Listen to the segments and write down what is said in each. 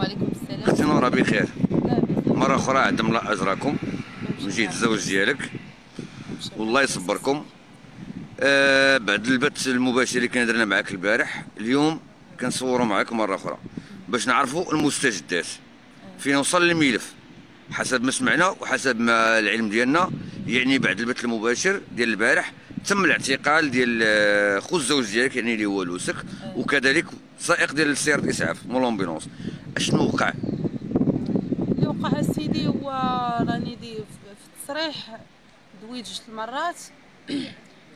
وعليكم السلام. اختي نورة بخير؟ مرة أخرى عدم الله أجركم وجيت الزوج ديالك والله يصبركم. بعد البث المباشر اللي كنا درنا معاك البارح، اليوم كنصوروا معاك مرة أخرى باش نعرفوا المستجدات فين وصل الملف حسب ما سمعنا وحسب ما العلم ديالنا. يعني بعد البث المباشر ديال البارح تم الاعتقال ديال خو الزوج ديالك، يعني اللي هو لوسك، وكذلك سائق ديال سيارة الاسعاف مول امبيلونس. اشنو وقع؟ اللي وقع سيدي هو راني في التصريح دويت جوج المرات.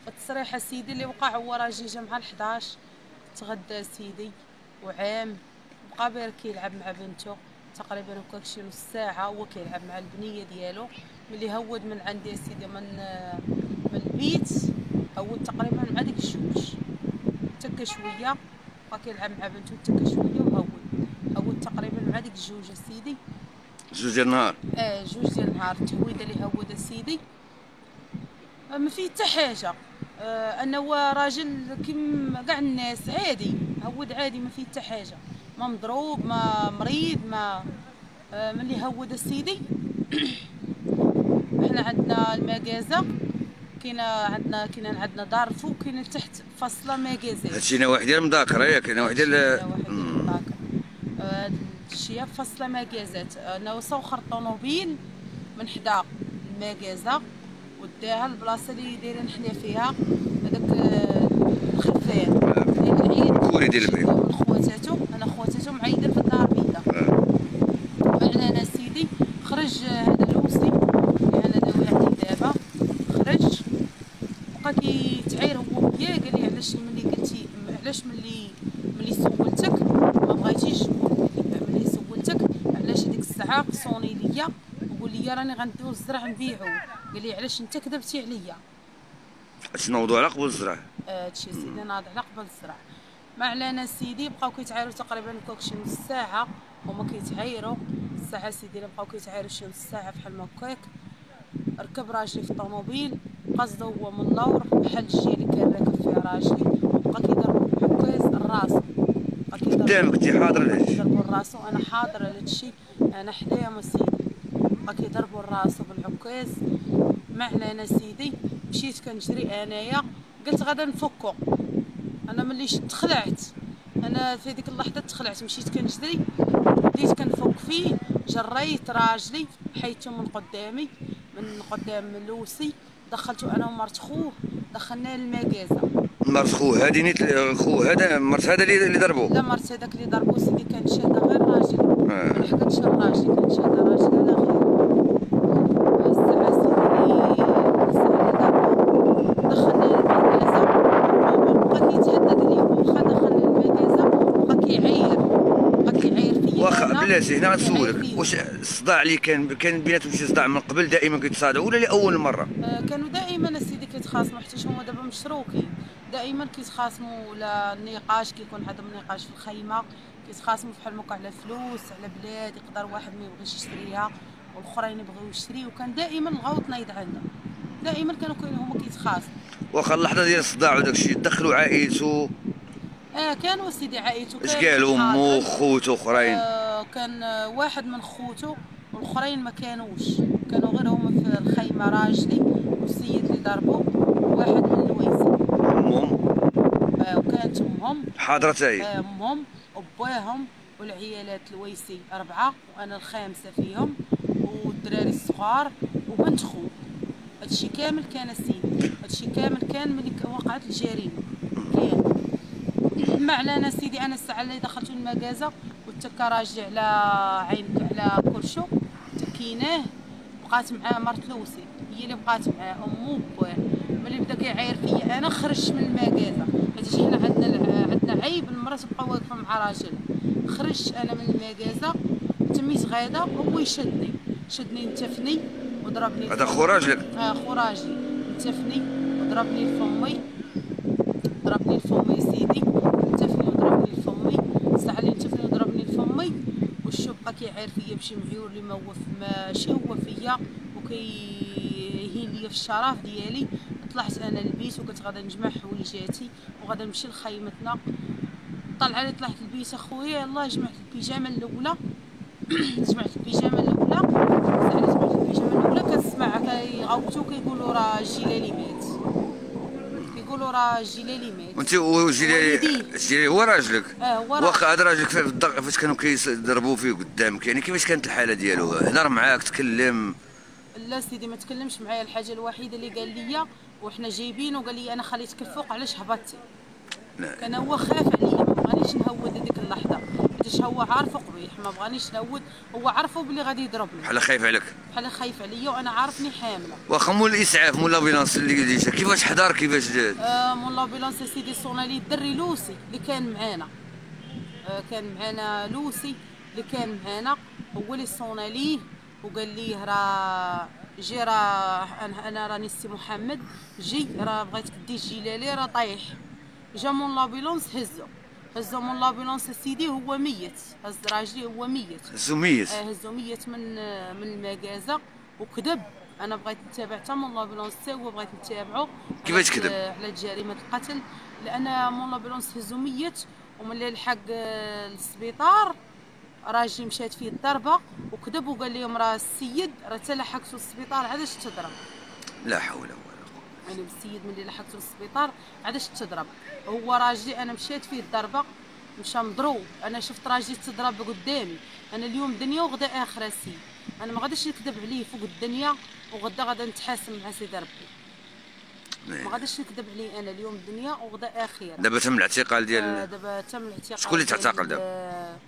التصريح سيدي اللي وقع هو راجل جا مع 11 تغدى سيدي وعام، بقى بير كيلعب مع بنته تقريبا هكاك شي نص ساعه، هو كيلعب مع البنيه ديالو. ملي هود من عندي يا سيدي من البيت، هود تقريبا مع ديك الشوش تكا شويه، بقى كيلعب مع بنته تكا شويه وهود تقريبا مع ديك الجوج يا سيدي، جوج ديال النهار. جوج ديال النهار التهويده اللي هود يا سيدي ما فيه حتى حاجه. انه هو راجل كيما كاع الناس عادي، هود عادي ما فيه حتى حاجه، ما مضروب ما مريض ما. ملي هود السيدي احنا عندنا المجازة، كاين عندنا دار فوق، كاين لتحت فاصله مجازة. هادشي نواحي ديال المذاكره، ياك نواحي ديال المذاكره هادشي فاصله مجازة. انا صوخر الطوموبيل من حدا المجازة وداها البلاصه اللي دايرين حنا فيها هذاك الخفان ديال العيد الكوري ديال البريم، خواتاتو انا خواتاتو معيدين في الدار بيضاء. وعلى انا سيدي خرج هذا اللوسي اللي انا داوي عليه دابا، خرج بقى كيتعاير هو بيا. قال لي علاش ملي قلتي علاش ملي سولتك ما بغيتيش، ملي سولتك علاش هذيك الساعه صوني ليا وقول لي راني غندوز الزرع نبيعو، قال لي علاش انت كذبتي عليا. شنو موضوع على قبل الزرع؟ هادشي سيدي ناض على قبل الزرع. ما علينا سيدي، بقاو كيتعايروا تقريبا هكاك شي نص ساعه، هما كيتعايروا الساعه سيدي اللي بقاو كيتعايروا شي نص ساعه بحال هكاك. ركب راجلي في الطوموبيل، قصده هو من اللور بحال الجهه اللي كان راكب فيها راجلي، وبقى كيضربو بالحكاز لراسو. قدامك انت حاضر لهادشي؟ ضربو لراسو، انا حاضره لهادشي، انا حدايا ما سيدي. بقى كيضربو لراسو بالحكاز. ما علينا سيدي، مشيت كنجري انايا، قلت غادا نفكو. انا ملي تخلعت، انا في هذيك اللحظه تخلعت، مشيت كنجري بديت كنفوق فيه، جريت راجلي حيدته من قدامي من قدام لوسي، دخلته انا ومرت خوه، دخلناه للمكازه. مرت خوه هذه نيت خوه هذا مرت هذا اللي ضربوه؟ لا، مرت هذاك اللي ضربوه سيدي كانت شاده غير راجل، ما حكتش الراجل، كانت شاده راجل على خير. بلاتي هنا غنسولك، واش الصداع اللي كان بيناتهم شي صداع من قبل؟ دائما كيتصادعوا ولا لاول مره؟ كانوا دائما سيدي كيتخاصموا، حتى هما دابا مشروكين، دائما كيتخاصموا ولا النقاش كيكون عدم النقاش في الخيمه، كيتخاصموا بحال هكا على فلوس على بلاد يقدر واحد ما يبغيش يشريها والاخرين يبغيو يشريو، وكان دائما الغوط نايض عندهم، دائما كانوا هما كيتخاصموا. واخا اللحظه ديال الصداع وداك الشيء دخلوا عائلته؟ كانوا سيدي عائلته. اش قالوا امو خوتو اخرين؟ كان واحد من خوتو والاخرين ما كانوا غير هما في الخيمه، راجلي والسيد اللي ضربو واحد من الويسي. امهم؟ وكانت امهم حاضره حتى هي. امهم وباهم والعيالات الويسي 4 وانا الخامسه فيهم، والدراري الصغار وبنت خو. هادشي كامل كان السيد، هادشي كامل كان ملي وقعت الجريمه كان. ما علينا سيدي، انا الساعه اللي دخلت المكازه وتكا راجلي على عينك على كرشو، تكيناه بقات معاه مرت لوسي، هي اللي بقات معاه امو بواه. ملي بدا كيعاير فيا انا خرجت من المكازه، حيت حنا عندنا عيب المراه تبقى واقفه مع راجلها. خرجت انا من المكازه تميت غايده، هو شدني نتفني وضربني. هذا خو راجلك؟ خو راجلي نتفني وضربني لفمي، ضربني لفمي سيدي، نتفني وضربني لفمي. الساعه اللي نتفني وضربني لفمي والشو بقى كيعاير فيا بشي معيور اللي ماشي هو فيا، وكيهين ليا في الشرف ديالي. طلعت انا للبيت وكنت غادا نجمع حويجاتي وغادا نمشي لخيمتنا، طلع علي طلعت البيس اخويا. الله جمعت البيجامه الاولى جمعت البيجامه الاولى كنسمع كيغوتو كيقولوا راه الجلالي مات، كيقولوا راه الجلالي مات. وانت الجلالي هو راجلك؟ اه هو راجلك. واخا هذا راجلك فاش كانوا كيضربوا فيه قدامك، يعني كيفاش كانت الحاله ديالو؟ هضر معاك تكلم؟ لا سيدي ما تكلمش معايا. الحاجه الوحيده اللي قال لي وحنا جايبينه قال لي انا خليتك الفوق علاش هبطتي. كان هو خاف عليا ما بغانيش نهود هذيك اللحظه، حيتاش هو عارفه قبيح ما بغانيش نهود، هو عارفه بلي غادي يضربني. بحال خايف عليك؟ بحال خايف عليا وانا عارفني حامله. واخا مول الاسعاف مول لابيلانس اللي جا كيفاش حضر كيفاش دار؟ مول لابيلانس سيدي صونا لي الدري لوسي اللي كان معانا، كان معانا لوسي اللي كان معانا هو اللي صونا ليه وقال ليه راه جي راه انا راني السي محمد، جي راه بغيتك دير جلالي راه طايح. جا مون لابيلونس هزو مون لابيلونس سيدي هو ميت، هز راجلي هو ميت، هزو ميت من المكازا وكذب. انا بغيت نتابع حتى مون لابيلونس حتى هو بغيت نتابعو كيفاش كذب على جريمه القتل، لان مون لابيلونس هزو ميت وملي لحق السبيطار راجلي مشات فيه الضربه وكذب وقال لهم راه السيد راه حتى لحقتو للسبيطار علاش تضرب. لا حول ولا قوه. يعني السيد ملي لحقتو للسبيطار علاش تضرب، هو راجلي انا مشات فيه الضربه مشى مضروب، انا شفت راجلي تضرب قدامي. انا اليوم دنيا وغدا اخره سي، انا ما غاديش نكذب عليه فوق الدنيا وغدا غادا نتحاسب مع سيدي ربي، ما غاديش نكذب عليه. انا اليوم دنيا وغدا اخره. دابا تم الاعتقال ديال شكون اللي تعتقل دابا؟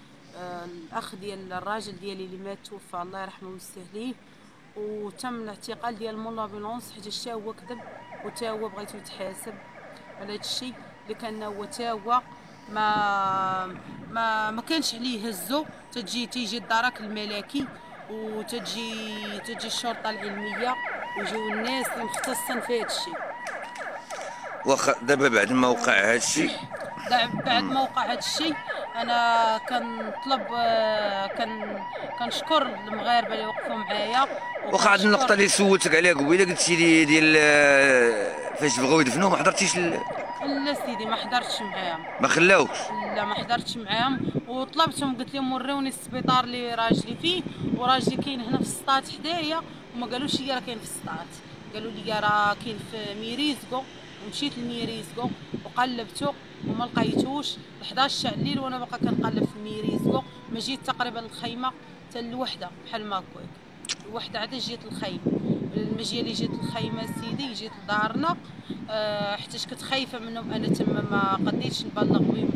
الاخ ديال الراجل ديالي اللي مات توفى الله يرحمه ويسهل ليه، وتم الاعتقال ديال مون لابيلونس حيت هو كذب وتا هو بغيتو يتحاسب على هذا الشيء اللي كان هو تا هو ما كانش عليه. هزو تيجي الدرك الملكي وتجي الشرطه العلميه ويجيو الناس المختصين في هذا الشيء. واخا دابا بعد ما وقع هذا الشيء، بعد ما وقع هذا الشيء انا كنطلب كنشكر المغاربه اللي وقفوا معايا. واخا هاد النقطه اللي سولتك عليها قبيله قلتي لي ديال فاش بغاو يدفنوه ما حضرتيش؟ لا سيدي ما حضرتش معاهم، ما خلاوكش، لا ما حضرتش معاهم وطلبتهم قلت لهم وريوني السبيطار اللي راجلي فيه، وراجلي كاين هنا في السطات حدايا وما قالوش لي راه كاين في السطات، قالوا لي راه كاين في ميريزكو. مشيت لميريزكو وقلبته وما لقيتوش، 11 تاع الليل وانا باقا كنقلب في ميريزكو، ما جيت تقريبا للخيمه حتى الوحده بحال ما هكاك، الوحده عاد جيت للخيمه، المجيه اللي جيت للخيمه سيدي جيت لدارنا حيتاش كنت خايفه منهم. انا تما ما قديتش نبلغ بهم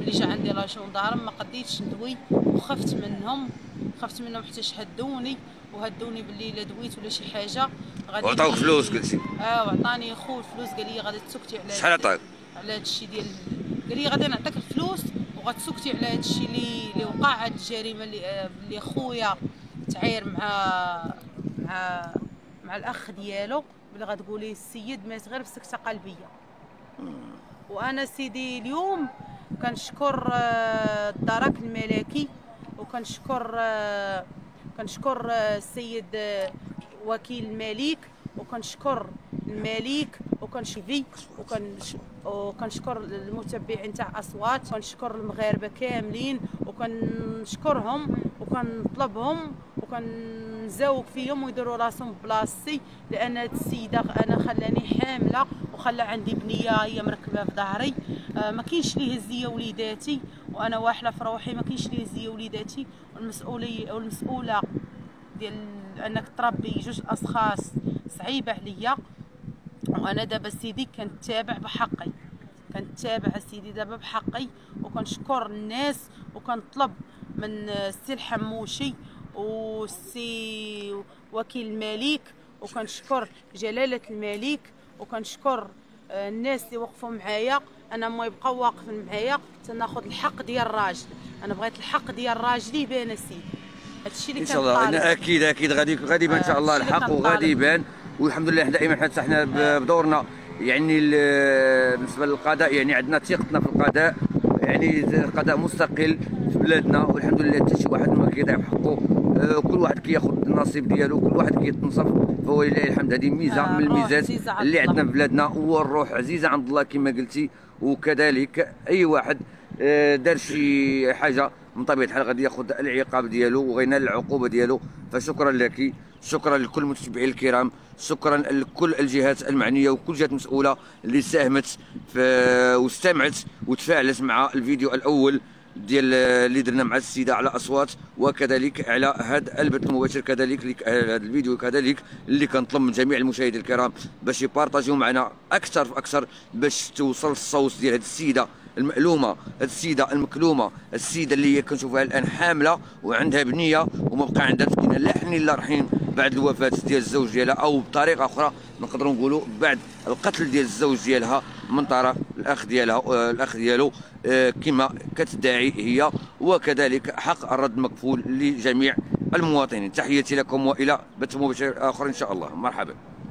ملي جا عندي لاجون دارهم، ما قديتش ندوي وخفت منهم، خفت منهم حيتاش هدوني باللي الا دويت ولا شي حاجه غادي. وعطاوك فلوس قلتي؟ اه وعطاني خو فلوس قال لي غادي تسكتي على شحال عطاك؟ على هذا الشيء ديال قال لي غادي نعطيك الفلوس وغتسكتي على هذا الشيء اللي وقع، هاد الجريمه اللي خويا تعاير مع الاخ ديالو، بلي غتقولي السيد مات غير بسكته قلبيه. وانا سيدي اليوم كنشكر الدرك الملكي وكنشكر السيد وكيل الملك وكنشكر الملك وكنشكر المتبعين تاع اصوات، وكنشكر المغاربه كاملين وكنشكرهم وكنطلبهم وكنزاوق فيهم ويديروا راسهم بلاصتي، لان هاد السيده انا خلاني حامله وخلى عندي بنيه هي مركبه في ظهري، ما كاينش لي يهز ليا وليداتي وانا واحله في روحي، ما كاينش لي يهز ليا وليداتي. والمسؤوله ديال انك تربي جوج اشخاص صعيبه عليا، وانا دابا سيدي كنتابع بحقي، كنتابع سيدي دابا بحقي، وكنشكر الناس وكنطلب من السي الحموشي والسي وكيل الملك وكنشكر جلاله الملك وكنشكر الناس اللي وقفوا معايا. انا ما يبقاو واقفين معايا حتى ناخذ الحق ديال الراجل، انا بغيت الحق ديال راجلي بان سيدي هادشي اللي كنطالب ان شاء الله. انا اكيد غادي يبان ان شاء الله الحق وغادي يبان، والحمد لله دائما حتى حنا بدورنا يعني بالنسبه للقضاء يعني عندنا ثقتنا في القضاء، يعني القضاء مستقل في بلادنا والحمد لله حتى شي واحد ما كيضيع حقه، كل واحد كياخذ النصيب ديالو، كل واحد كيتنصف، فهو لله الحمد. هذه ميزه من الميزات اللي عندنا في بلادنا، والروح عزيزه عند الله كما قلتي، وكذلك اي واحد دار شي حاجه من طبيعه الحال غادي ياخذ العقاب ديالو وغينال العقوبه ديالو. فشكرا لك، شكرا لكل المتابعين الكرام، شكرا لكل الجهات المعنيه وكل جهه مسؤوله اللي ساهمت واستمعت وتفاعلت مع الفيديو الاول ديال اللي درنا مع السيده على اصوات، وكذلك على هذا البث المباشر، كذلك هذا الفيديو، كذلك اللي كنطلب من جميع المشاهدين الكرام باش يبارطاجيو معنا اكثر فاكثر باش توصل الصوت ديال هذه السيده المألومه، السيده المكلومه، السيده اللي هي كنشوفها الان حامله وعندها بنيه وما بقى عندها مسكينه لا حنين لا رحيم بعد الوفاه ديال الزوج ديالها، او بطريقه اخرى نقدروا نقولوا بعد القتل ديال الزوج ديالها من طرف الاخ ديالها الاخ ديالو كما كتدعي هي، وكذلك حق الرد مكفول لجميع المواطنين. تحياتي لكم والى بث مباشر اخر ان شاء الله. مرحبا.